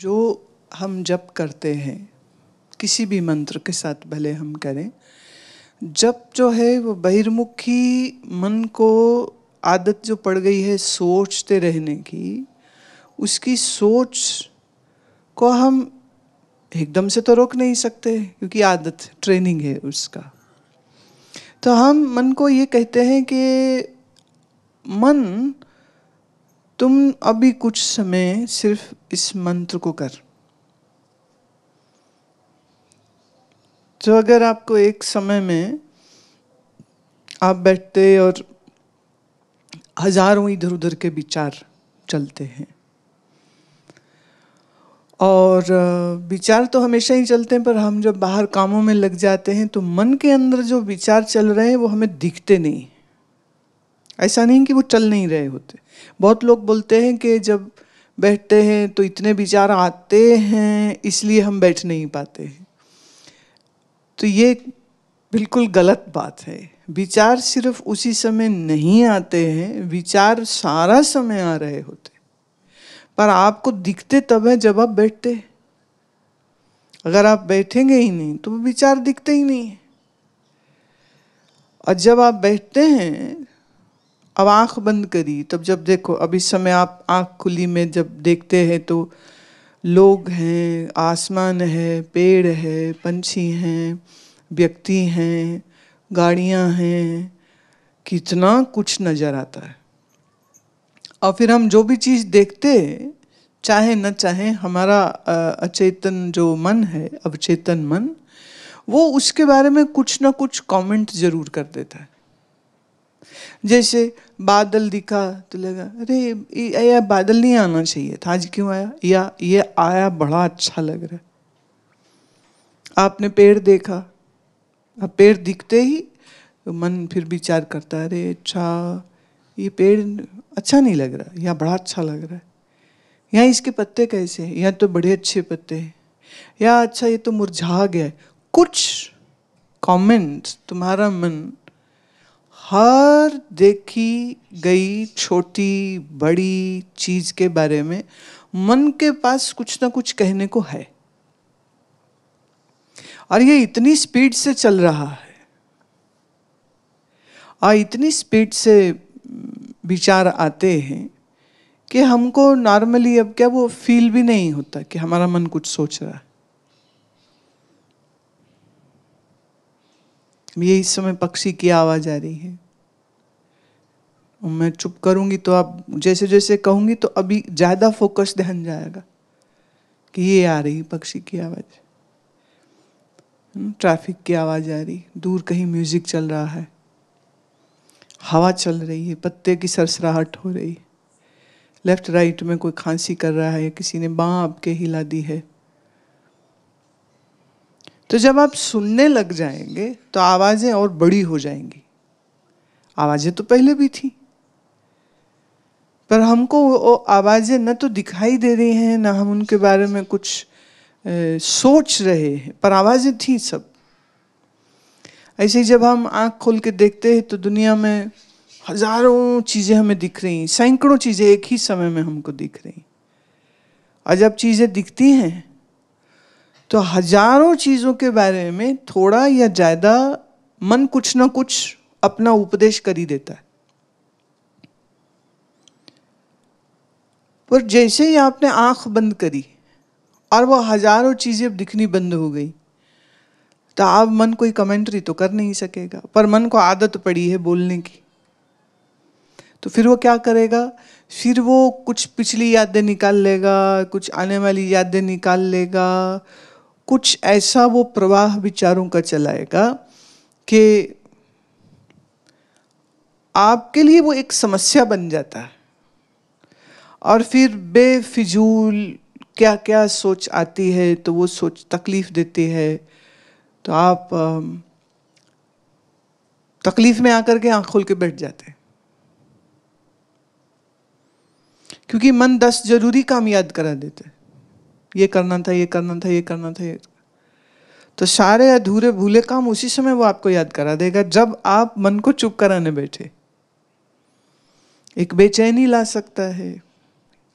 जो हम जप करते हैं, किसी भी मंत्र के साथ भले हम करें, जप जो है वो बहिर्मुखी मन को आदत जो पड़ गई है सोचते रहने की, उसकी सोच को हम एकदम से तो रोक नहीं सकते क्योंकि आदत ट्रेनिंग है उसका। तो हम मन को ये कहते हैं कि मन तुम अभी कुछ समय सिर्फ इस मंत्र को कर। तो अगर आपको एक समय में आप बैठते और हजारों इधर उधर के विचार चलते हैं, और विचार तो हमेशा ही चलते हैं, पर हम जब बाहर कामों में लग जाते हैं तो मन के अंदर जो विचार चल रहे हैं वो हमें दिखते नहीं। ऐसा नहीं कि वो चल नहीं रहे होते। बहुत लोग बोलते हैं कि जब बैठते हैं तो इतने विचार आते हैं इसलिए हम बैठ नहीं पाते हैं। तो ये बिल्कुल गलत बात है। विचार सिर्फ उसी समय नहीं आते हैं, विचार सारा समय आ रहे होते, पर आपको दिखते तब है जब आप बैठते हैं। अगर आप बैठेंगे ही नहीं तो विचार दिखते ही नहीं है। और जब आप बैठते हैं, अब आँख बंद करी, तब जब देखो, अब इस समय आप आँख खुली में जब देखते हैं तो लोग हैं, आसमान है, पेड़ है, पंछी हैं, व्यक्ति हैं, गाड़ियाँ हैं, कितना कुछ नज़र आता है। और फिर हम जो भी चीज़ देखते चाहे न चाहे, हमारा अचेतन जो मन है, अवचेतन मन, वो उसके बारे में कुछ ना कुछ कमेंट ज़रूर कर देता है। जैसे बादल दिखा तो लगा अरे ये बादल नहीं आना चाहिए था, आज क्यों आया, या ये आया बड़ा अच्छा लग रहा है। आपने पेड़ देखा, अब पेड़ दिखते ही तो मन फिर विचार करता है अरे अच्छा ये पेड़ अच्छा नहीं लग रहा, या बड़ा अच्छा लग रहा है, या इसके पत्ते कैसे हैं, या तो बड़े अच्छे पत्ते हैं, या अच्छा ये तो मुरझा गया है। कुछ कमेंट्स तुम्हारा मन हर देखी गई छोटी बड़ी चीज़ के बारे में मन के पास कुछ ना कुछ कहने को है, और ये इतनी स्पीड से चल रहा है, और इतनी स्पीड से विचार आते हैं कि हमको नॉर्मली अब क्या वो फील भी नहीं होता कि हमारा मन कुछ सोच रहा है। ये इस समय पक्षी की आवाज़ आ रही है, मैं चुप करूंगी तो आप जैसे जैसे कहूंगी तो अभी ज़्यादा फोकस ध्यान जाएगा कि ये आ रही पक्षी की आवाज़, ट्रैफिक की आवाज़ आ रही, दूर कहीं म्यूजिक चल रहा है, हवा चल रही है, पत्ते की सरसराहट हो रही, लेफ्ट राइट में कोई खांसी कर रहा है, किसी ने बाँह आपके हिला दी है। तो जब आप सुनने लग जाएंगे तो आवाज़ें और बड़ी हो जाएंगी। आवाज़ें तो पहले भी थी, पर हमको वो आवाज़ें न तो दिखाई दे रही हैं, ना हम उनके बारे में कुछ सोच रहे हैं, पर आवाज़ें थी सब। ऐसे ही जब हम आँख खोल के देखते हैं तो दुनिया में हज़ारों चीज़ें हमें दिख रही हैं, सैकड़ों चीज़ें एक ही समय में हमको दिख रही हैं। और जब चीज़ें दिखती हैं तो हजारों चीज़ों के बारे में थोड़ा या ज़्यादा मन कुछ ना कुछ अपना उपदेश कर ही देता है। पर जैसे ही आपने आँख बंद करी और वो हजारों चीज़ें अब दिखनी बंद हो गई, तो आप मन कोई कमेंट्री तो कर नहीं सकेगा, पर मन को आदत पड़ी है बोलने की। तो फिर वो क्या करेगा, फिर वो कुछ पिछली यादें निकाल लेगा, कुछ आने वाली यादें निकाल लेगा, कुछ ऐसा वो प्रवाह विचारों का चलाएगा कि आपके लिए वो एक समस्या बन जाता है। और फिर बेफिजूल क्या क्या सोच आती है, तो वो सोच तकलीफ देती है। तो आप तकलीफ में आकर के आँख खोल के बैठ जाते हैं, क्योंकि मन 10 जरूरी काम याद करा देते, ये करना था, ये करना था, ये करना था, ये। तो सारे अधूरे भूले काम उसी समय वो आपको याद करा देगा जब आप मन को चुप कराने बैठे। एक बेचैनी ला सकता है,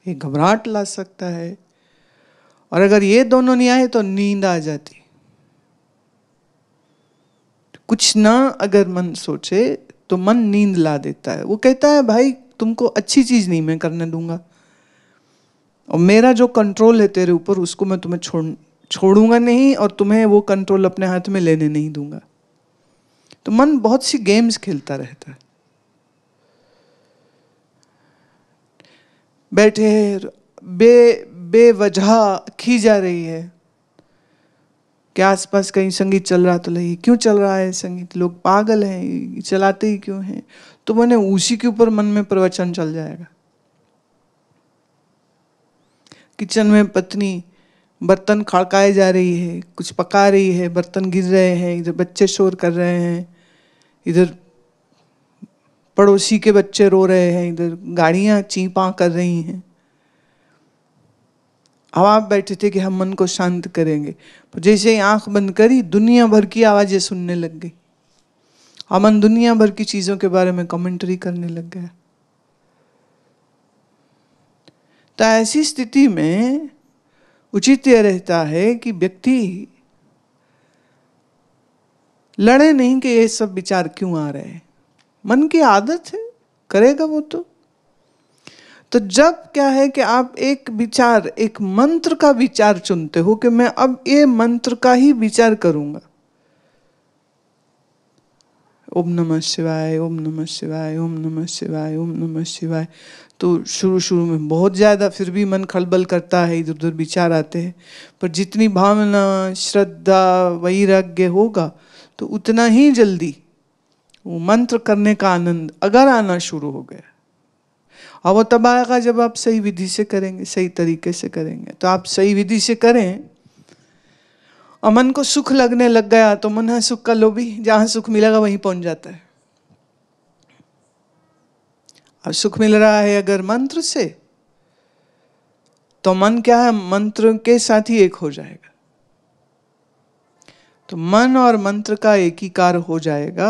एक घबराहट ला सकता है, और अगर ये दोनों नहीं आए तो नींद आ जाती। कुछ ना अगर मन सोचे तो मन नींद ला देता है। वो कहता है भाई तुमको अच्छी चीज नहीं मैं करने दूंगा, और मेरा जो कंट्रोल है तेरे ऊपर उसको मैं तुम्हें छोड़ूंगा नहीं, और तुम्हें वो कंट्रोल अपने हाथ में लेने नहीं दूंगा। तो मन बहुत सी गेम्स खेलता रहता है। बैठे बेवजह खी जा रही है कि आसपास कहीं संगीत चल रहा तो लगी, क्यों चल रहा है संगीत, लोग पागल हैं, चलाते ही क्यों हैं, तो मैंने उसी के ऊपर मन में प्रवचन चल जाएगा। किचन में पत्नी बर्तन खड़काए जा रही है, कुछ पका रही है, बर्तन गिर रहे हैं, इधर बच्चे शोर कर रहे हैं, इधर पड़ोसी के बच्चे रो रहे हैं, इधर गाड़ियां चींपां कर रही हैं। अब आप बैठे थे कि हम मन को शांत करेंगे, पर जैसे ही आंख बंद करी दुनिया भर की आवाजें सुनने लग गई, और मन दुनिया भर की चीजों के बारे में कमेंट्री करने लग गया। तो ऐसी स्थिति में उचित यह रहता है कि व्यक्ति लड़े नहीं कि ये सब विचार क्यों आ रहे हैं, मन की आदत है, करेगा वो। तो जब क्या है कि आप एक विचार, एक मंत्र का विचार चुनते हो कि मैं अब ये मंत्र का ही विचार करूंगा, ओम नमः शिवाय, ओम नमः शिवाय, ओम नमः शिवाय, ओम नमः शिवाय। तो शुरू में बहुत ज़्यादा फिर भी मन खलबल करता है, इधर उधर विचार आते हैं, पर जितनी भावना, श्रद्धा, वैराग्य होगा तो उतना ही जल्दी वो मंत्र करने का आनंद अगर आना शुरू हो गया। और वो तब आएगा जब आप सही विधि से करेंगे, सही तरीके से करेंगे। तो आप सही विधि से करें और मन को सुख लगने लग गया तो मन है सुख का लोभी, जहां सुख मिलेगा वहीं पहुंच जाता है। अब सुख मिल रहा है अगर मंत्र से, तो मन क्या है, मंत्र के साथ ही एक हो जाएगा। तो मन और मंत्र का एकीकार हो जाएगा,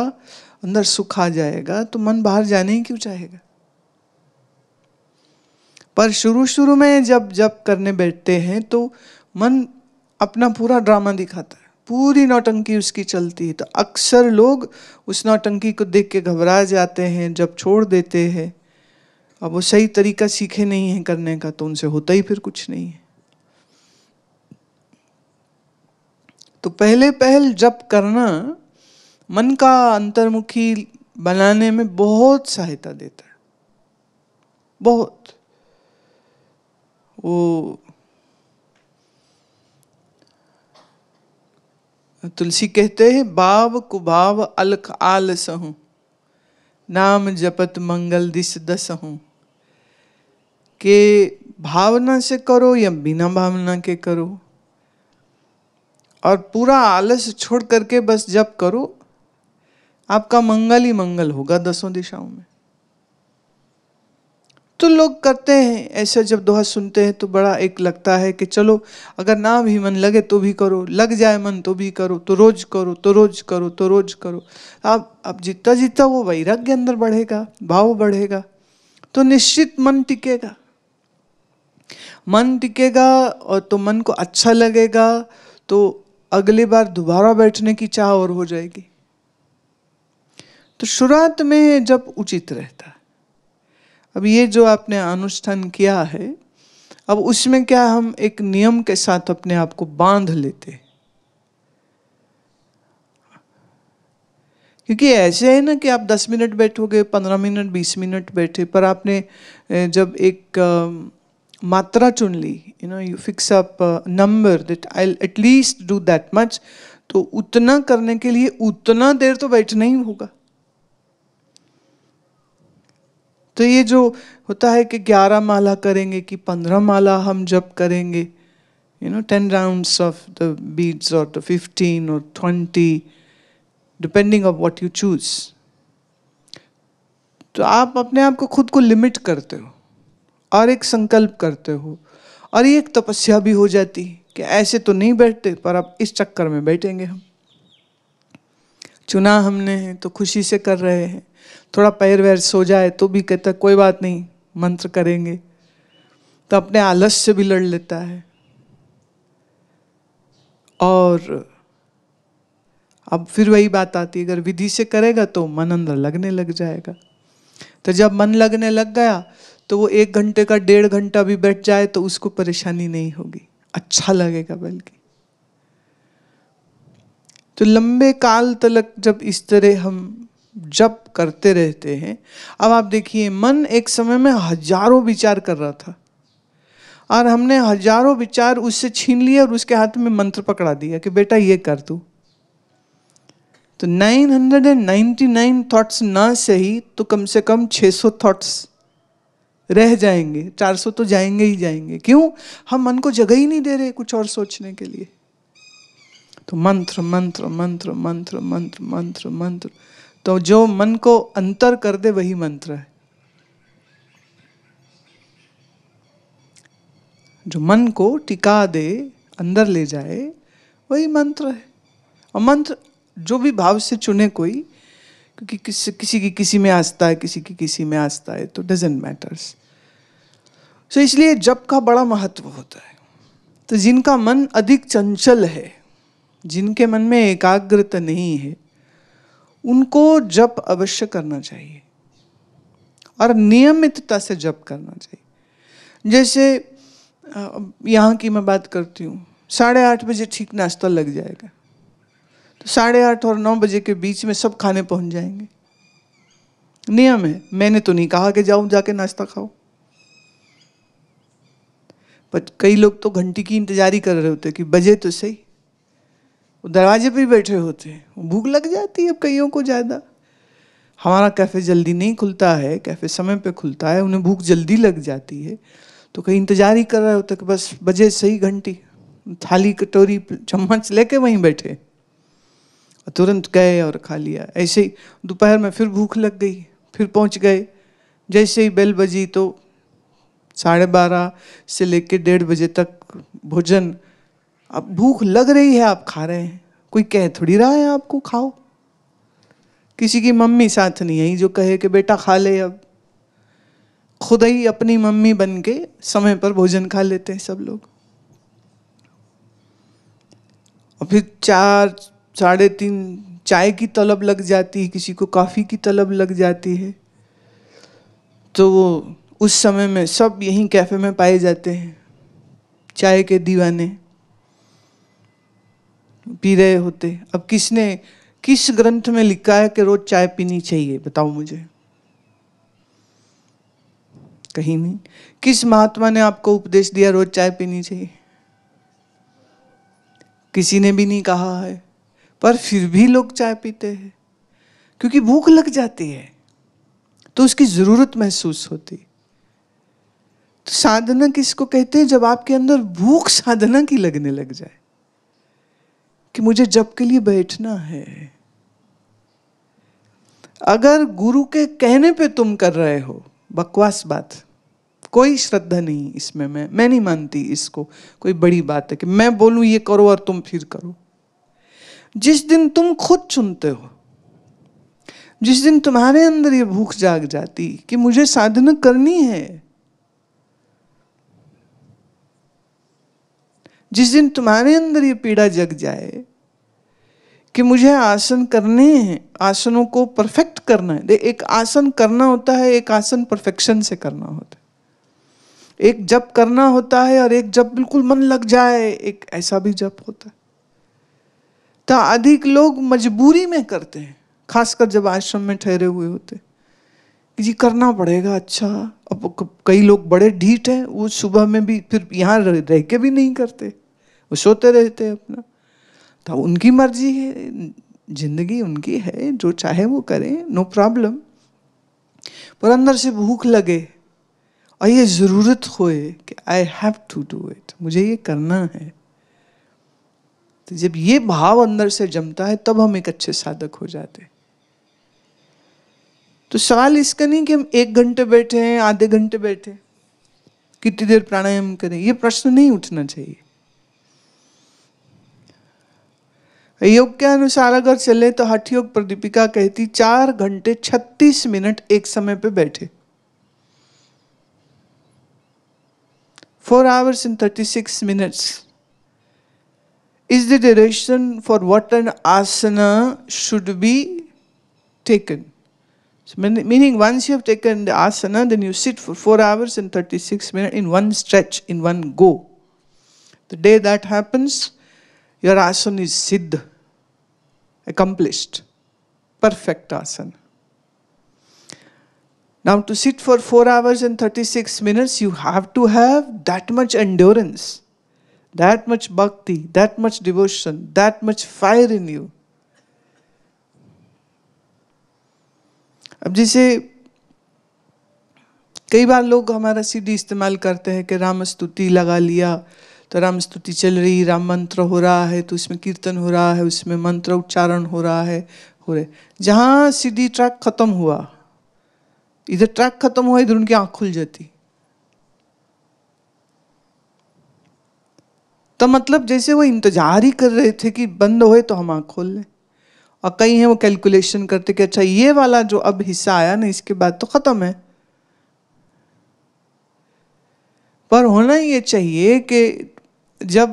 अंदर सुख आ जाएगा, तो मन बाहर जाने ही क्यों चाहेगा। पर शुरू में जब जप करने बैठते हैं तो मन अपना पूरा ड्रामा दिखाता है, पूरी नौटंकी उसकी चलती है। तो अक्सर लोग उस नौटंकी को देख के घबरा जाते हैं, जब छोड़ देते हैं। अब वो सही तरीका सीखे नहीं है करने का, तो उनसे होता ही फिर कुछ नहीं है। तो पहले पहल जप करना मन का अंतर्मुखी बनाने में बहुत सहायता देता है, बहुत। वो तुलसी कहते हैं, बाव कुभाव अलख आलस हूँ, नाम जपत मंगल दिस दस हूँ। के भावना से करो या बिना भावना के करो, और पूरा आलस छोड़ करके बस जप करो, आपका मंगल ही मंगल होगा दसों दिशाओं में। तो लोग करते हैं ऐसा, जब दोहा सुनते हैं तो बड़ा एक लगता है कि चलो अगर ना भी मन लगे तो भी करो, लग जाए मन तो भी करो, तो रोज करो, तो रोज करो, तो रोज करो। अब जितना जितना वो वैराग्य अंदर बढ़ेगा, भाव बढ़ेगा, तो निश्चित मन टिकेगा, मन टिकेगा, और तो मन को अच्छा लगेगा, तो अगली बार दोबारा बैठने की चाह और हो जाएगी। तो शुरुआत में जब उचित रहता। अब ये जो आपने अनुष्ठान किया है, अब उसमें क्या हम एक नियम के साथ अपने आप को बांध लेते, क्योंकि ऐसे है ना कि आप 10 मिनट बैठोगे, 15 मिनट, 20 मिनट बैठे, पर आपने जब एक मात्रा चुन ली, you know, you fix up number that I will at least do that much, तो उतना करने के लिए उतना देर तो बैठना ही होगा। तो ये जो होता है कि 11 माला करेंगे कि 15 माला हम जप करेंगे, you know, 10 rounds of the beads और द 15 और 20 depending of what you choose. तो आप अपने आप को खुद को लिमिट करते हो और एक संकल्प करते हो, और ये एक तपस्या भी हो जाती कि ऐसे तो नहीं बैठते, पर अब इस चक्कर में बैठेंगे। हम चुना हमने है तो खुशी से कर रहे हैं, थोड़ा पैर वैर सो जाए तो भी कहता कोई बात नहीं मंत्र करेंगे, तो अपने आलस से भी लड़ लेता है। और अब फिर वही बात आती है, अगर विधि से करेगा तो मन अंदर लगने लग जाएगा। तो जब मन लगने लग गया तो वो 1 घंटे का 1.5 घंटा भी बैठ जाए तो उसको परेशानी नहीं होगी, अच्छा लगेगा बल्कि। तो लंबे काल तक जब इस तरह हम जप करते रहते हैं, अब आप देखिए मन एक समय में हजारों विचार कर रहा था और हमने हजारों विचार उससे छीन लिए और उसके हाथ में मंत्र पकड़ा दिया कि बेटा ये कर तू। तो 999 थॉट्स ना सही तो कम से कम 600 थॉट्स रह जाएंगे, 400 तो जाएंगे ही जाएंगे। क्यों? हम मन को जगह ही नहीं दे रहे कुछ और सोचने के लिए। तो मंत्र मंत्र मंत्र मंत्र मंत्र मंत्र मंत्र, तो जो मन को अंतर कर दे वही मंत्र है। जो मन को टिका दे, अंदर ले जाए, वही मंत्र है। और मंत्र जो भी भाव से चुने कोई, क्योंकि किसी की किसी में आस्था है, किसी की किसी में आस्था है, तो डजेंट मैटर्स। सो इसलिए जप का बड़ा महत्व होता है। तो जिनका मन अधिक चंचल है, जिनके मन में एकाग्रता नहीं है, उनको जप अवश्य करना चाहिए और नियमितता से जप करना चाहिए। जैसे यहाँ की मैं बात करती हूँ, 8:30 बजे ठीक नाश्ता लग जाएगा तो 8:30 और 9 बजे के बीच में सब खाने पहुँच जाएंगे। नियम है, मैंने तो नहीं कहा कि जाओ जाके नाश्ता खाओ, पर कई लोग तो घंटी की इंतजारी कर रहे होते कि बजे तो सही, वो दरवाजे पर बैठे होते हैं, भूख लग जाती है अब कईयों को ज़्यादा। हमारा कैफ़े जल्दी नहीं खुलता है, कैफ़े समय पर खुलता है, उन्हें भूख जल्दी लग जाती है, तो कहीं इंतजार ही कर रहे होते कि बस बजे सही घंटी, थाली कटोरी चम्मच लेके वहीं बैठे, तुरंत गए और खा लिया। ऐसे ही दोपहर में फिर भूख लग गई, फिर पहुंच गए, जैसे ही बेल बजी तो 12:30 से लेके 1:30 बजे तक भोजन। अब भूख लग रही है, आप खा रहे हैं, कोई कह थोड़ी रहा है आपको खाओ, किसी की मम्मी साथ नहीं आई जो कहे कि बेटा खा ले। अब खुद ही अपनी मम्मी बन के समय पर भोजन खा लेते हैं सब लोग, और फिर 4, 3:30 चाय की तलब लग जाती है, किसी को कॉफ़ी की तलब लग जाती है, तो वो उस समय में सब यहीं कैफ़े में पाए जाते हैं, चाय के दीवाने पी रहे होते। अब किसने किस ग्रंथ में लिखा है कि रोज़ चाय पीनी चाहिए, बताओ मुझे? कहीं नहीं। किस महात्मा ने आपको उपदेश दिया रोज चाय पीनी चाहिए? किसी ने भी नहीं कहा है, पर फिर भी लोग चाय पीते हैं क्योंकि भूख लग जाती है, तो उसकी जरूरत महसूस होती। तो साधना किसको कहते हैं? जब आपके अंदर भूख साधना की लगने लग जाए कि मुझे जप के लिए बैठना है। अगर गुरु के कहने पे तुम कर रहे हो, बकवास बात, कोई श्रद्धा नहीं इसमें। मैं नहीं मानती इसको कोई बड़ी बात है कि मैं बोलूं ये करो और तुम फिर करो। जिस दिन तुम खुद चुनते हो, जिस दिन तुम्हारे अंदर ये भूख जाग जाती कि मुझे साधना करनी है, जिस दिन तुम्हारे अंदर ये पीड़ा जग जाए कि मुझे आसन करने हैं, आसनों को परफेक्ट करना है। एक आसन करना होता है, एक आसन परफेक्शन से करना होता है, एक जप करना होता है और एक जप बिल्कुल मन लग जाए, एक ऐसा भी जप होता है। तो अधिक लोग मजबूरी में करते हैं, खासकर जब आश्रम में ठहरे हुए होते कि जी करना पड़ेगा। अच्छा, अब कई लोग बड़े ढीठ हैं, वो सुबह में भी फिर यहाँ रह के भी नहीं करते, वो सोते रहते हैं अपना। तो उनकी मर्जी है, जिंदगी उनकी है, जो चाहे वो करें, नो प्रॉब्लम। पर अंदर से भूख लगे और ये ज़रूरत होए कि I have to do it, मुझे ये करना है। तो जब ये भाव अंदर से जमता है तब हम एक अच्छे साधक हो जाते हैं। तो सवाल इसका नहीं कि हम 1 घंटे बैठे हैं, आधे घंटे बैठे, कितनी देर प्राणायाम करें, ये प्रश्न नहीं उठना चाहिए। योग के अनुसार अगर चले तो हठ योग प्रदीपिका कहती 4 घंटे 36 मिनट एक समय पे बैठे, 4 hours and 36 minutes is the direction for what an asana should be taken. So meaning once you have taken the asana, then you sit for 4 hours and 36 minutes in one stretch, in one go. The day that happens, your asana is siddha, accomplished, perfect asana. Now to sit for 4 hours and 36 minutes, you have to have that much endurance, that much bhakti, that much devotion, that much fire in you. अब जैसे कई बार लोग हमारा CD इस्तेमाल करते हैं कि राम स्तुति लगा लिया तो राम स्तुति चल रही, राम मंत्र हो रहा है तो उसमें कीर्तन हो रहा है, उसमें मंत्र उच्चारण हो रहा है, हो रहे। जहाँ सीडी ट्रैक खत्म हुआ, इधर ट्रैक खत्म हुआ, इधर उनकी आँख खुल जाती। तो मतलब जैसे वो इंतजार ही कर रहे थे कि बंद होए तो हम आँख खोल लें। और कई हैं वो कैलकुलेशन करते कि अच्छा ये वाला जो अब हिस्सा आया ना, इसके बाद तो खत्म है। पर होना ये चाहिए कि जब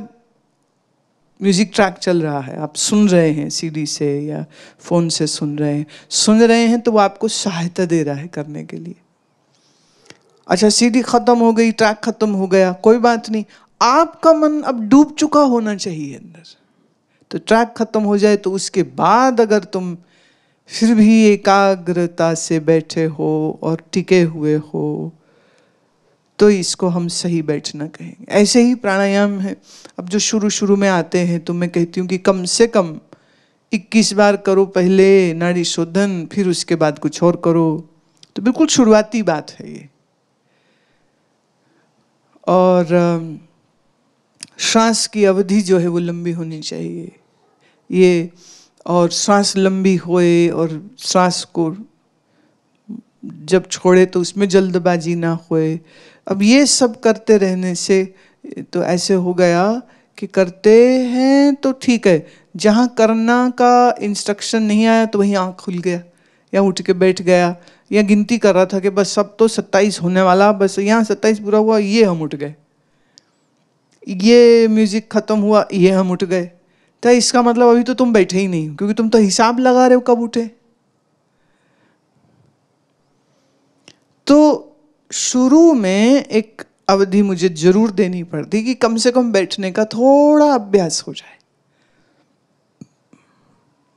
म्यूजिक ट्रैक चल रहा है, आप सुन रहे हैं सीडी से या फोन से सुन रहे हैं तो वो आपको सहायता दे रहा है करने के लिए। अच्छा सीडी खत्म हो गई, ट्रैक खत्म हो गया, कोई बात नहीं, आपका मन अब डूब चुका होना चाहिए अंदर। तो ट्रैक खत्म हो जाए तो उसके बाद अगर तुम फिर भी एकाग्रता से बैठे हो और टिके हुए हो तो इसको हम सही बैठना कहेंगे। ऐसे ही प्राणायाम है। अब जो शुरू में आते हैं तो मैं कहती हूँ कि कम से कम 21 बार करो पहले नाड़ी शोधन, फिर उसके बाद कुछ और करो। तो बिल्कुल शुरुआती बात है ये। और सांस की अवधि जो है वो लंबी होनी चाहिए ये, और सांस लंबी होए और सांस को जब छोड़े तो उसमें जल्दबाजी ना होए। अब ये सब करते रहने से तो ऐसे हो गया कि करते हैं तो ठीक है, जहाँ करना का इंस्ट्रक्शन नहीं आया तो वहीं आँख खुल गया या उठ के बैठ गया या गिनती कर रहा था कि बस सब तो 27 होने वाला, बस यहाँ 27 पूरा हुआ, ये हम उठ गए, ये म्यूजिक खत्म हुआ, ये हम उठ गए। तो इसका मतलब अभी तो तुम बैठे ही नहीं, क्योंकि तुम तो हिसाब लगा रहे हो कब उठे। तो शुरू में एक अवधि मुझे जरूर देनी पड़ती कि कम से कम बैठने का थोड़ा अभ्यास हो जाए।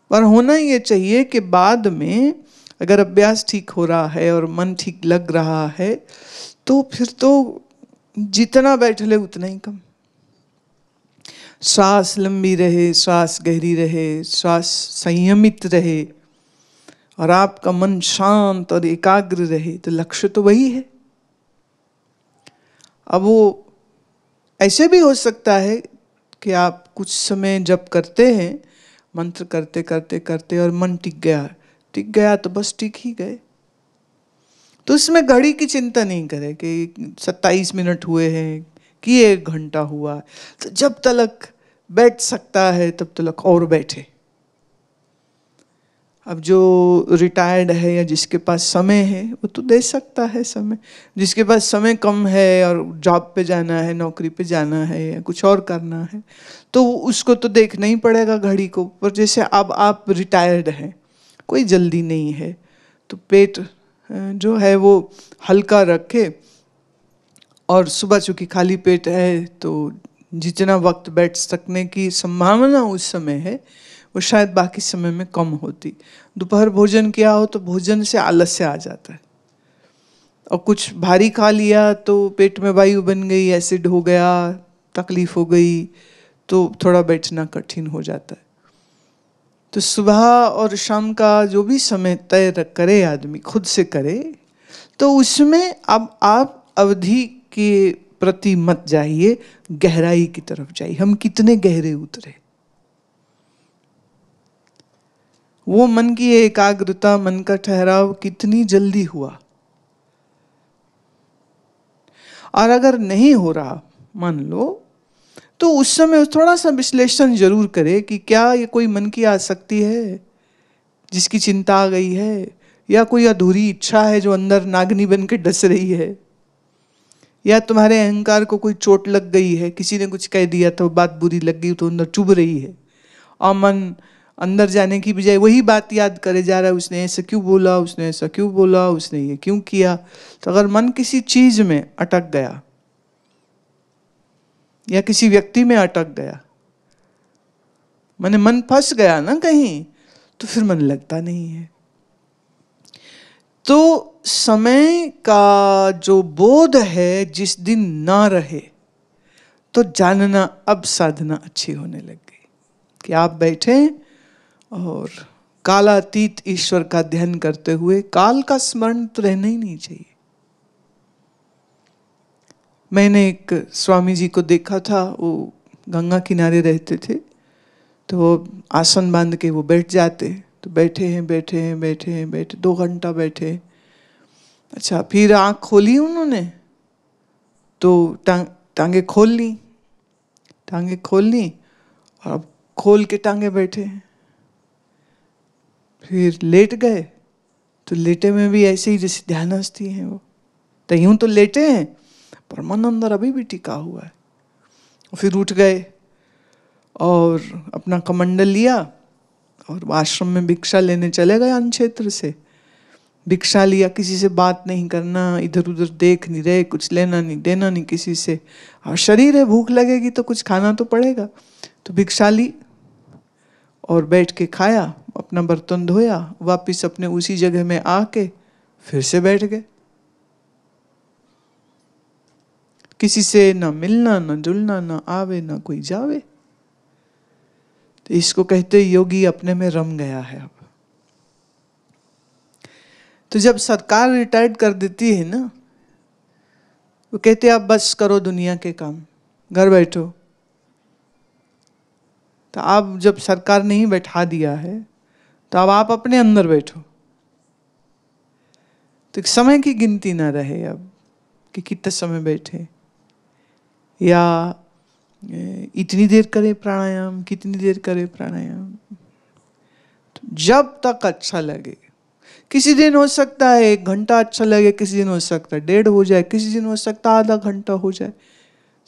पर होना ये चाहिए कि बाद में अगर अभ्यास ठीक हो रहा है और मन ठीक लग रहा है तो फिर तो जितना बैठ ले उतना ही कम। सांस लंबी रहे, सांस गहरी रहे, सांस संयमित रहे और आपका मन शांत और एकाग्र रहे, तो लक्ष्य तो वही है। अब वो ऐसे भी हो सकता है कि आप कुछ समय जप करते हैं, मंत्र करते और मन टिक गया तो बस टिक ही गए। तो उसमें घड़ी की चिंता नहीं करें कि 27 मिनट हुए हैं कि 1 घंटा हुआ, तो जब तक बैठ सकता है तब तक और बैठे। अब जो रिटायर्ड है या जिसके पास समय है वो तो दे सकता है समय। जिसके पास समय कम है और जॉब पे जाना है, नौकरी पे जाना है या कुछ और करना है तो उसको तो देखना ही पड़ेगा घड़ी को। पर जैसे अब आप रिटायर्ड हैं, कोई जल्दी नहीं है, तो पेट जो है वो हल्का रखे और सुबह चूँकि खाली पेट है तो जितना वक्त बैठ सकने की संभावना उस समय है वो शायद बाकी समय में कम होती। दोपहर भोजन किया हो तो भोजन से आलस्य आ जाता है और कुछ भारी खा लिया तो पेट में वायु बन गई, एसिड हो गया, तकलीफ हो गई, तो थोड़ा बैठना कठिन हो जाता है। तो सुबह और शाम का जो भी समय तय करे आदमी, खुद से करे, तो उसमें अब आप अवधि के प्रति मत जाइए, गहराई की तरफ जाइए। हम कितने गहरे उतरे वो मन की एकाग्रता, मन का ठहराव कितनी जल्दी हुआ। और अगर नहीं हो रहा मान लो तो उस समय थोड़ा सा विश्लेषण जरूर करें कि क्या ये कोई मन की आसक्ति है जिसकी चिंता आ गई है, या कोई अधूरी इच्छा है जो अंदर नागनी बन के डस रही है, या तुम्हारे अहंकार को कोई चोट लग गई है, किसी ने कुछ कह दिया तो बात बुरी लग गई तो अंदर चुभ रही है और मन अंदर जाने की बजाय वही बात याद करे जा रहा है, उसने ऐसा क्यों बोला, उसने ऐसा क्यों बोला, उसने ये क्यों किया। तो अगर मन किसी चीज में अटक गया या किसी व्यक्ति में अटक गया, माने मन फंस गया ना कहीं, तो फिर मन लगता नहीं है। तो समय का जो बोध है जिस दिन ना रहे तो जानना अब साधना अच्छी होने लग गई कि आप बैठे और कालातीत ईश्वर का ध्यान करते हुए काल का स्मरण तो रहना ही नहीं चाहिए। मैंने एक स्वामी जी को देखा था, वो गंगा किनारे रहते थे, तो वो आसन बांध के वो बैठ जाते, तो बैठे 2 घंटा बैठे। अच्छा, फिर आँख खोली उन्होंने तो टांगे खोल ली और अब खोल के टांगे बैठे। फिर लेट गए तो लेटे में भी ऐसे ही जैसे ध्यानस्थ हैं वो, तो यूँ तो लेटे हैं पर मन अंदर अभी भी टिका हुआ है। फिर उठ गए और अपना कमंडल लिया और आश्रम में भिक्षा लेने चले गए अन्य क्षेत्र से, भिक्षा लिया। किसी से बात नहीं करना, इधर उधर देख नहीं रहे, कुछ लेना नहीं देना नहीं किसी से, और शरीर है, भूख लगेगी तो कुछ खाना तो पड़ेगा। तो भिक्षा ली और बैठ के खाया, अपना बर्तन धोया, वापिस अपने उसी जगह में आके फिर से बैठ गए। किसी से ना मिलना ना जुलना, ना आवे ना कोई जावे। तो इसको कहते योगी अपने में रम गया है। अब तो जब सरकार रिटायर्ड कर देती है ना, वो कहते आप बस करो दुनिया के काम, घर बैठो। तो आप जब सरकार नहीं बैठा दिया है तो अब आप अपने अंदर बैठो। तो समय की गिनती ना रहे अब कि कितना समय बैठे, या इतनी देर करे प्राणायाम, कितनी देर करे प्राणायाम। तो जब तक अच्छा लगे, किसी दिन हो सकता है 1 घंटा अच्छा लगे, किसी दिन हो सकता है 1.5 हो जाए, किसी दिन हो सकता है आधा घंटा हो जाए।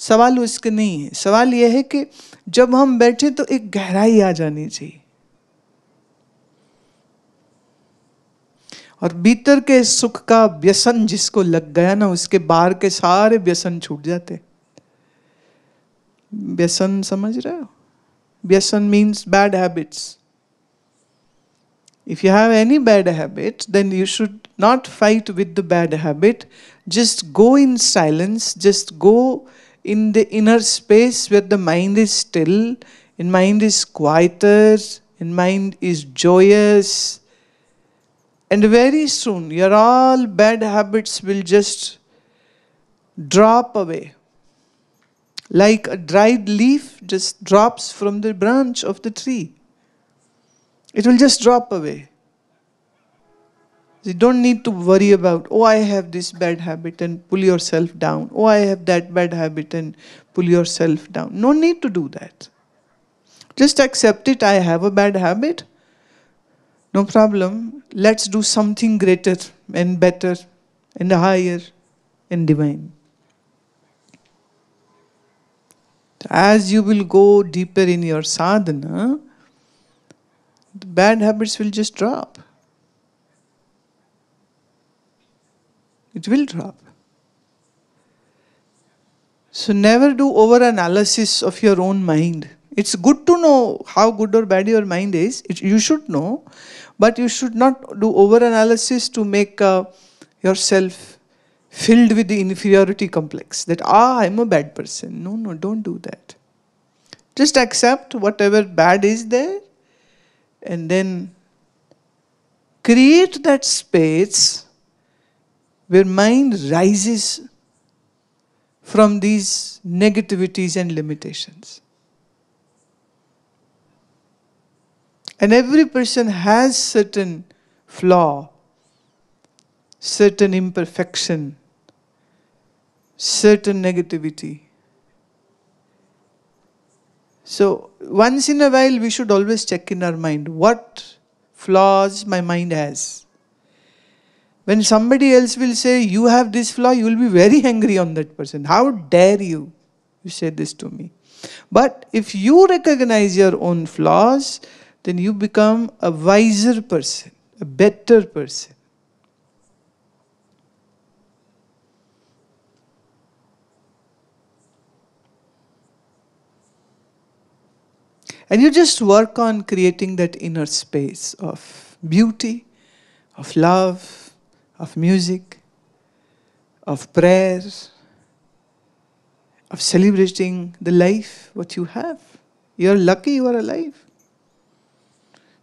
सवाल उसके नहीं है, सवाल यह है कि जब हम बैठे तो एक गहराई आ जानी चाहिए और भीतर के सुख का व्यसन जिसको लग गया ना, उसके बाहर के सारे व्यसन छूट जाते। व्यसन समझ रहे हो? व्यसन means bad habits. If you have any bad habit, then you should not fight with the bad habit. Just go in silence. Just go in the inner space where the mind is still, and mind is quieter, and mind is joyous. And very soon, your all bad habits will just drop away, like a dried leaf just drops from the branch of the tree. It will just drop away. You don't need to worry about, oh, I have this bad habit, and pull yourself down. Oh, I have that bad habit, and pull yourself down. No need to do that. Just accept it. I have a bad habit. No problem. Let's do something greater and better and higher and divine. As you will go deeper in your sadhana, the bad habits will just drop. It will drop. So never do over-analysis of your own mind. It's good to know how good or bad your mind is. You should know. But you should not do over-analysis to make yourself filled with the inferiority complex. That, I'm a bad person. No, don't do that. Just accept whatever bad is there. And then create that space where mind rises from these negativities and limitations. And every person has certain flaw, certain imperfection, certain negativity. So, once in a while we should always check in our mind, what flaws my mind has. When somebody else will say, you have this flaw, you will be very angry on that person. How dare you? You say this to me. But if you recognize your own flaws, then you become a wiser person, a better person. And you just work on creating that inner space of beauty, of love, of music, of prayer, of celebrating the life, what you have. You're lucky you are alive.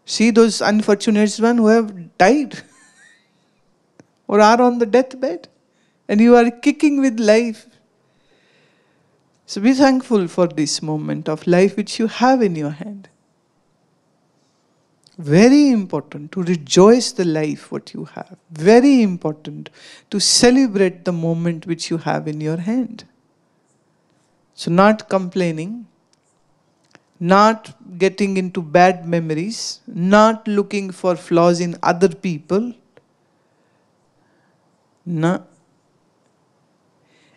See those unfortunate ones who have died or are on the deathbed, and you are kicking with life. So be thankful for this moment of life which you have in your hand. Very important to rejoice the life what you have. Very important to celebrate the moment which you have in your hand. So not complaining, not getting into bad memories, not looking for flaws in other people. No.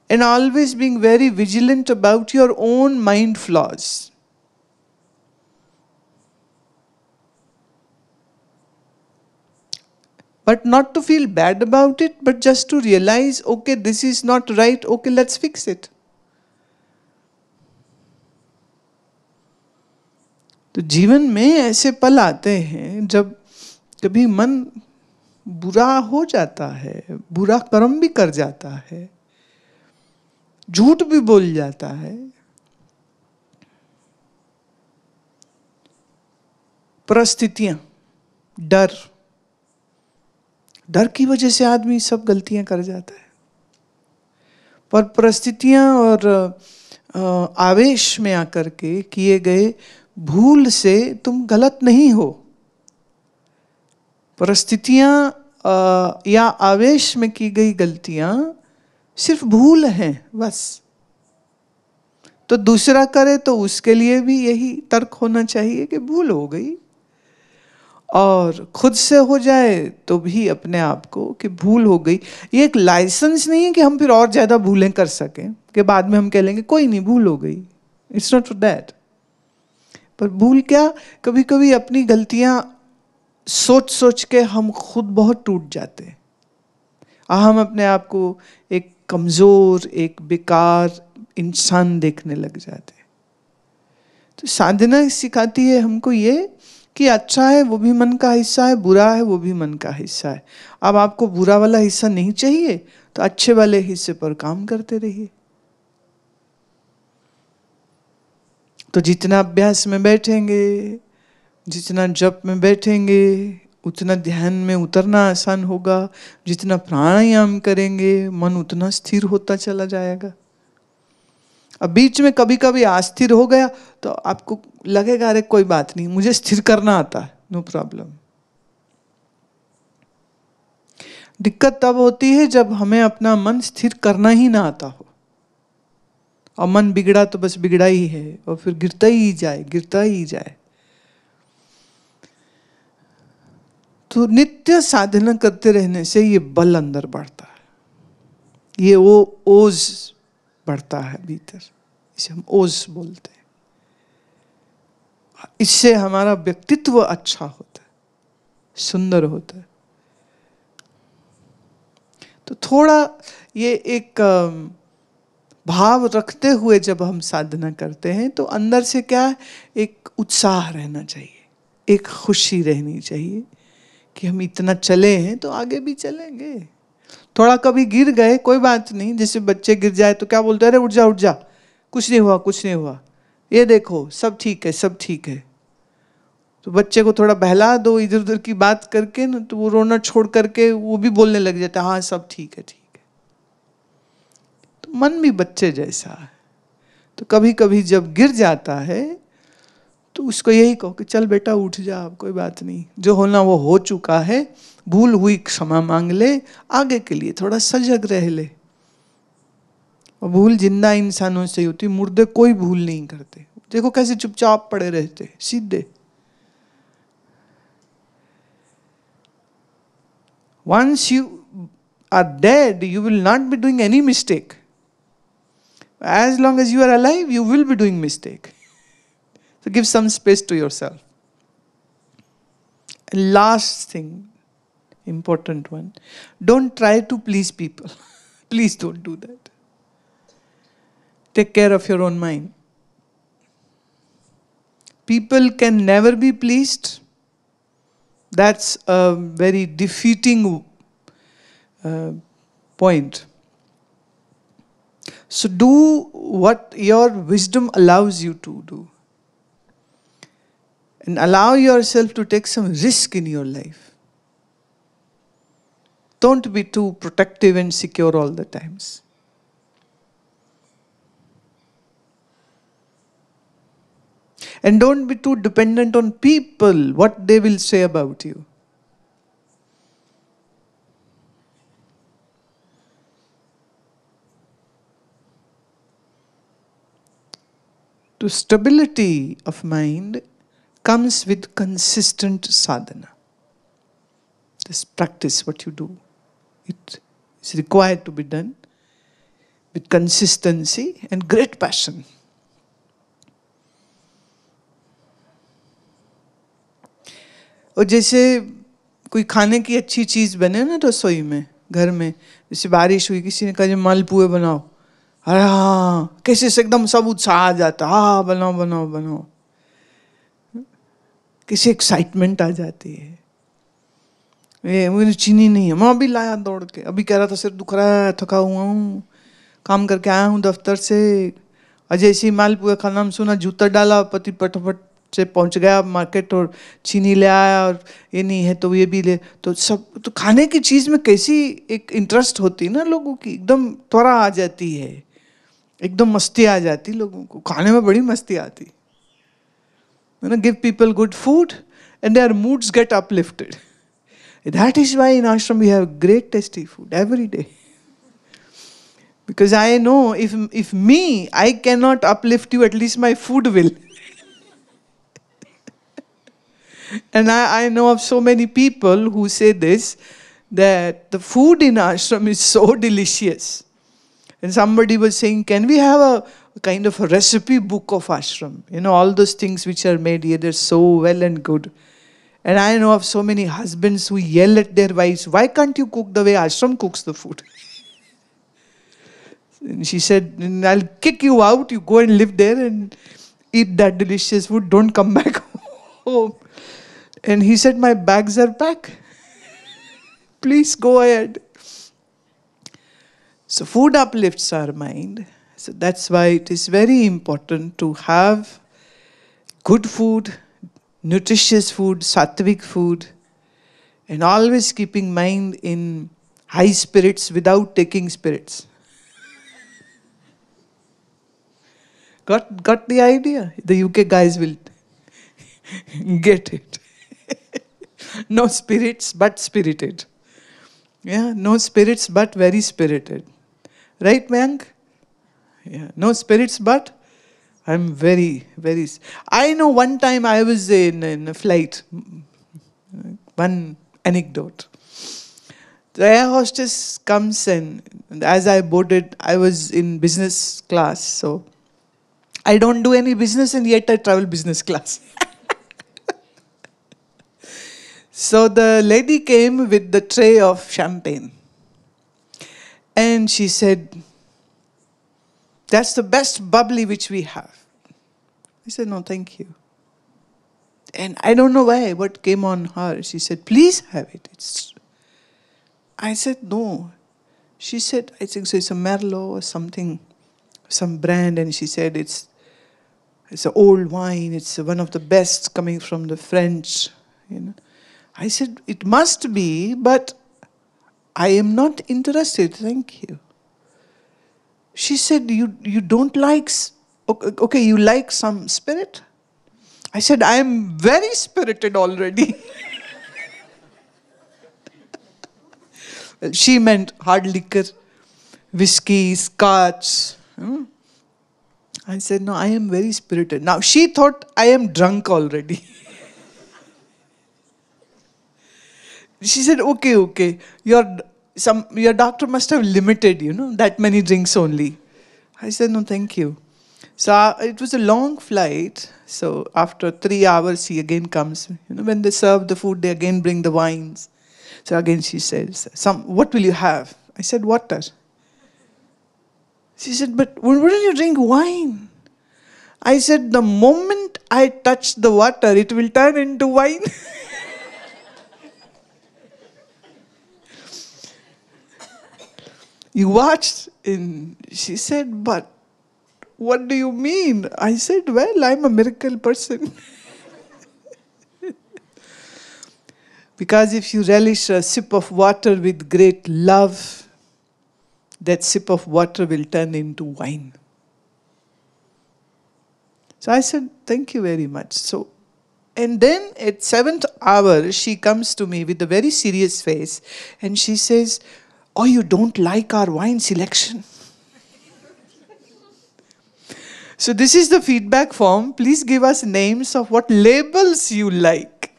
And always being very vigilant about your own mind flaws. But not to feel bad about it, but just to realize, okay, this is not right, okay, let's fix it. तो जीवन में ऐसे पल आते हैं जब कभी मन बुरा हो जाता है, बुरा कर्म भी कर जाता है, झूठ भी बोल जाता है, परिस्थितियां, डर, डर की वजह से आदमी सब गलतियां कर जाता है, पर परिस्थितियां और आवेश में आकर के किए गए भूल से तुम गलत नहीं हो। परिस्थितियां या आवेश में की गई गलतियां सिर्फ भूल हैं बस। तो दूसरा करे तो उसके लिए भी यही तर्क होना चाहिए कि भूल हो गई, और खुद से हो जाए तो भी अपने आप को कि भूल हो गई। ये एक लाइसेंस नहीं है कि हम फिर और ज्यादा भूलें कर सकें कि बाद में हम कह लेंगे कोई नहीं भूल हो गई। It's not that. पर भूल क्या, कभी कभी अपनी गलतियां सोच सोच के हम खुद बहुत टूट जाते हैं। हम अपने आप को एक कमजोर, एक बेकार इंसान देखने लग जाते हैं। तो साधना सिखाती है हमको ये कि अच्छा है वो भी मन का हिस्सा है, बुरा है वो भी मन का हिस्सा है। अब आपको बुरा वाला हिस्सा नहीं चाहिए तो अच्छे वाले हिस्से पर काम करते रहिए। तो जितना अभ्यास में बैठेंगे, जितना जप में बैठेंगे, उतना ध्यान में उतरना आसान होगा। जितना प्राणायाम करेंगे, मन उतना स्थिर होता चला जाएगा। अब बीच में कभी कभी अस्थिर हो गया तो आपको लगेगा अरे कोई बात नहीं, मुझे स्थिर करना आता है, नो प्रॉब्लम। दिक्कत तब होती है जब हमें अपना मन स्थिर करना ही ना आता हो, और मन बिगड़ा तो बस बिगड़ा ही है, और फिर गिरता ही जाए, गिरता ही जाए। तो नित्य साधना करते रहने से ये बल अंदर बढ़ता है, ये वो ओज बढ़ता है भीतर, इसे हम ओज बोलते हैं। इससे हमारा व्यक्तित्व अच्छा होता है, सुंदर होता है। तो थोड़ा ये एक भाव रखते हुए जब हम साधना करते हैं तो अंदर से क्या एक उत्साह रहना चाहिए, एक खुशी रहनी चाहिए कि हम इतना चले हैं तो आगे भी चलेंगे। थोड़ा कभी गिर गए कोई बात नहीं, जैसे बच्चे गिर जाए तो क्या बोलते हैं, अरे उठ जा उठ जा, कुछ नहीं हुआ कुछ नहीं हुआ, ये देखो सब ठीक है सब ठीक है। तो बच्चे को थोड़ा बहला दो इधर उधर की बात करके ना, तो वो रोना छोड़ करके वो भी बोलने लग जाता है, हाँ सब ठीक है ठीक। मन भी बच्चे जैसा है। तो कभी कभी जब गिर जाता है तो उसको यही कहो कि चल बेटा उठ जा, अब कोई बात नहीं, जो होना वो हो चुका है, भूल हुई क्षमा मांग ले, आगे के लिए थोड़ा सजग रह ले। और भूल जिंदा इंसानों से होती, मुर्दे कोई भूल नहीं करते। देखो कैसे चुपचाप पड़े रहते, सीधे। Once you are dead, you will not be doing any mistake. As long as you are alive, you will be doing mistake. So give some space to yourself. Last thing, important one, don't try to please people. Please don't do that. Take care of your own mind. People can never be pleased. That's a very defeating point. So do what your wisdom allows you to do. And allow yourself to take some risk in your life. Don't be too protective and secure all the times. And don't be too dependent on people, what they will say about you. To stability of mind comes with consistent sadhana. Just practice what you do. It is required to be done with consistency and great passion. और जैसे कोई खाने की अच्छी चीज बने ना रसोई में घर में जैसे बारिश हुई किसी ने कहा जो मालपुए बनाओ अरे हाँ कैसे से एकदम सब उत्साह आ जाता हाँ बनाओ बनाओ बनाओ किसी एक्साइटमेंट आ जाती है ये मुझे चीनी नहीं है मैं अभी लाया दौड़ के अभी कह रहा था सिर्फ दुख रहा है थका हुआ हूँ काम करके आया हूँ दफ्तर से और जैसे मालपुए का नाम सुना जूता डाला पति फटाफट से पहुंच गया मार्केट और चीनी ले आया और ये नहीं है तो ये भी ले तो सब तो खाने की चीज़ में कैसी एक इंटरेस्ट होती है ना लोगों की एकदम त्वरा आ जाती है एकदम मस्ती आ जाती लोगों को खाने में बड़ी मस्ती आती You know, give people good food and their moods get uplifted. That is why in ashram we have great tasty food every day. Because I know if me, I cannot uplift you, at least my food will. And I know of so many people who say this, that the food in ashram is so delicious. And somebody was saying, can we have a kind of a recipe book of ashram? You know, all those things which are made here, they're so well and good. And I know of so many husbands who yell at their wives, why can't you cook the way ashram cooks the food? And she said, I'll kick you out, you go and live there and eat that delicious food, don't come back home. And he said, my bags are packed. Please go ahead. So food uplifts our mind. So that's why it is very important to have good food, nutritious food, sattvic food, and always keeping mind in high spirits without taking spirits. Got the idea? The UK guys will get it. No spirits, but spirited. Yeah, no spirits, but very spirited. Right, Mayank? Yeah, no spirits, but I'm very, very... I know one time I was in a flight. One anecdote. The air hostess comes and as I boarded, I was in business class. So I don't do any business and yet I travel business class. So the lady came with the tray of champagne. And she said, that's the best bubbly which we have. I said, no, thank you. And I don't know why, what came on her. She said, please have it. I said, no. She said, I think so it's a Merlot or something, some brand. And she said, it's an old wine. It's one of the best coming from the French, you know. I said, it must be, but I am not interested, thank you. She said, you don't like, okay, you like some spirit? I said, I am very spirited already. Well, she meant hard liquor, whiskey, scotch. I said, no, I am very spirited. Now, she thought I am drunk already. She said, okay, you're your doctor must have limited, you know, that many drinks only. I said, no, thank you. So it was a long flight. So after 3 hours, she again comes. You know, when they serve the food, they again bring the wines. So again, she says, what will you have? I said, water. She said, but wouldn't you drink wine? I said, the moment I touch the water, it will turn into wine. You watched, and she said, but what do you mean? I said, well, I'm a miracle person. Because if you relish a sip of water with great love, that sip of water will turn into wine. So I said, thank you very much. So, and then at 7th hour, she comes to me with a very serious face, and she says, oh, you don't like our wine selection. So this is the feedback form. Please give us names of what labels you like.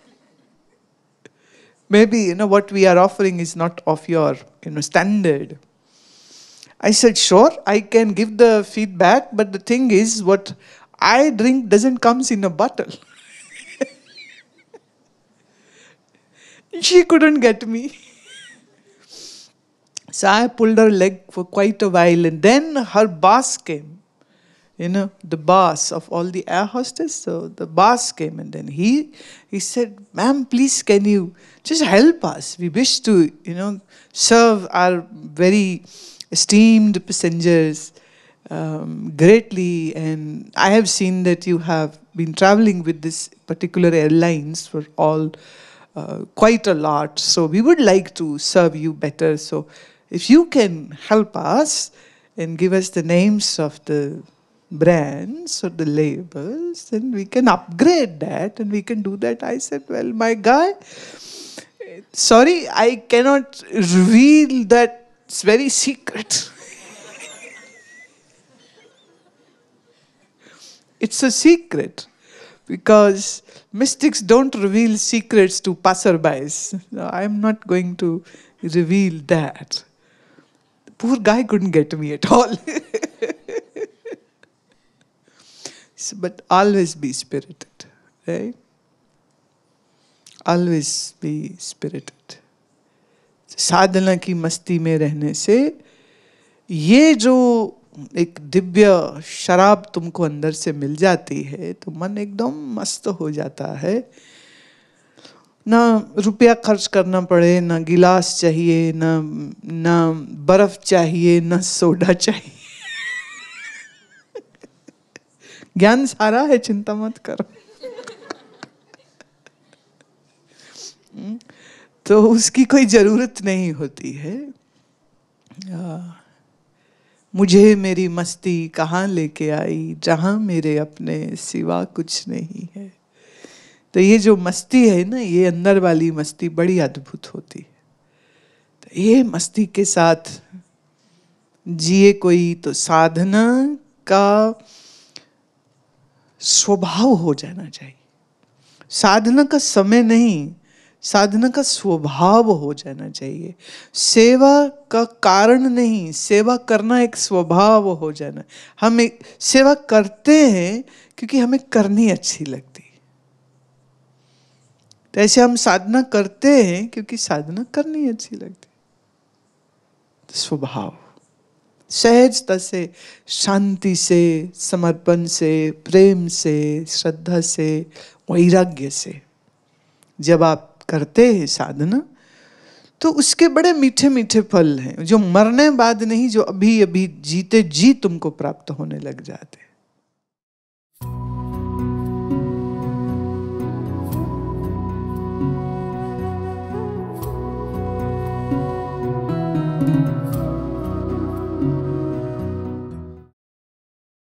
Maybe, you know, what we are offering is not of your, you know, standard. I said, sure, I can give the feedback, but the thing is, what I drink doesn't come in a bottle. She couldn't get me. So I pulled her leg for quite a while, and then her boss came, you know, the boss of all the air hostess. So the boss came, and then he said, ma'am, please, can you just help us? We wish to, you know, serve our very esteemed passengers greatly, and I have seen that you have been traveling with this particular airlines for all quite a lot. So we would like to serve you better. So if you can help us and give us the names of the brands or the labels, then we can upgrade that and we can do that. I said, well, my guy, sorry, I cannot reveal that. It's very secret. It's a secret because mystics don't reveal secrets to passerbys. No, I'm not going to reveal that. Poor guy couldn't get me at all. So, but always be spirited, right? Always be spirited. साधना की मस्ती में रहने से ये जो एक दिव्य शराब तुमको अंदर से मिल जाती है, तो मन एकदम मस्त हो जाता है. ना रुपया खर्च करना पड़े, ना गिलास चाहिए, ना बर्फ चाहिए, ना सोडा चाहिए. ज्ञान सारा है, चिंता मत करो. तो उसकी कोई जरूरत नहीं होती है. मुझे मेरी मस्ती कहाँ लेके आई, जहाँ मेरे अपने सिवा कुछ नहीं है. तो ये जो मस्ती है ना, ये अंदर वाली मस्ती बड़ी अद्भुत होती है. तो ये मस्ती के साथ जिए कोई, तो साधना का स्वभाव हो जाना चाहिए. साधना का समय नहीं, साधना का स्वभाव हो जाना चाहिए. सेवा का कारण नहीं, सेवा करना एक स्वभाव हो जाना. हम एक सेवा करते हैं क्योंकि हमें करनी अच्छी लगती है. तो ऐसे हम साधना करते हैं क्योंकि साधना करनी अच्छी लगती है. तो स्वभाव सहजता से, शांति से, समर्पण से, प्रेम से, श्रद्धा से, वैराग्य से जब आप करते हैं साधना, तो उसके बड़े मीठे मीठे फल हैं जो मरने बाद नहीं, जो अभी अभी जीते जी तुमको प्राप्त होने लग जाते हैं.